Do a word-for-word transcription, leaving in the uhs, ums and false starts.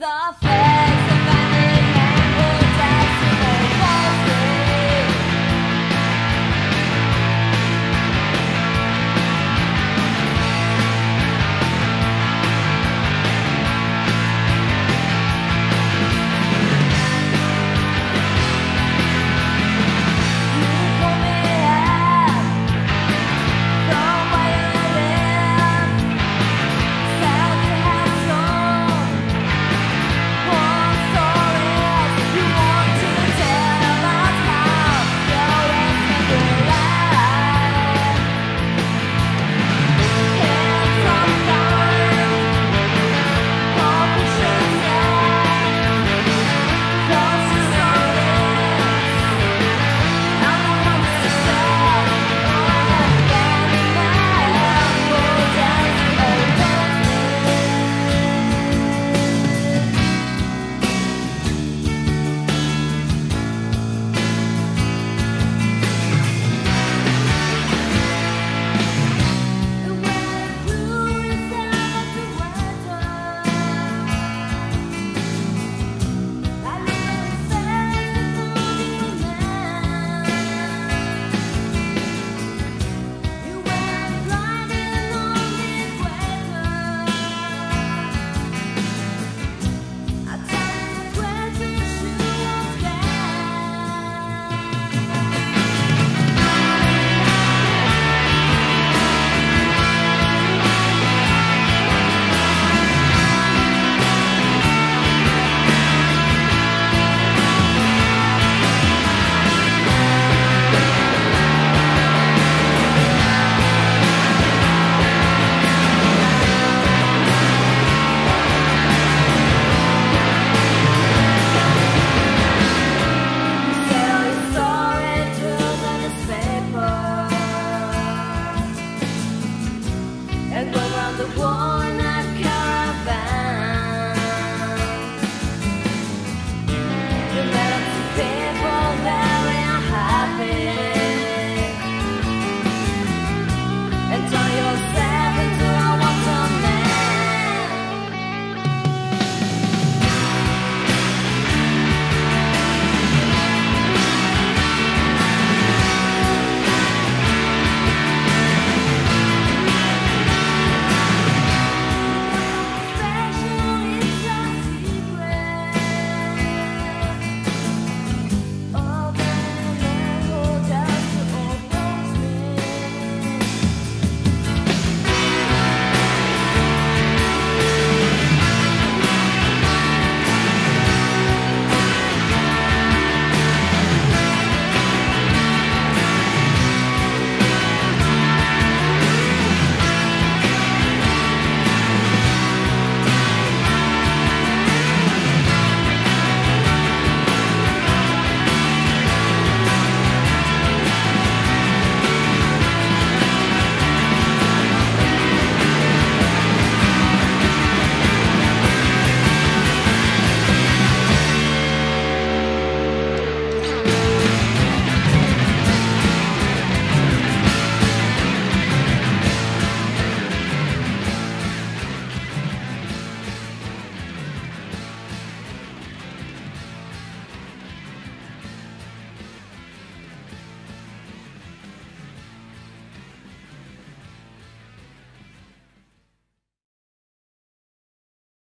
the face of any man who takes you too closely. You pull me out from my lips, sound you have shown. One story you want to tell us how your ways make me laugh. And sometimes hope we should get closer slowly. I'm the one to shout. I'm the only man who doesn't know me. The way you yourself to weather, I look at the face before you now. You were blinded on this weather. I tell you where to shoot us down. Tell your story through the newspaper and go round the world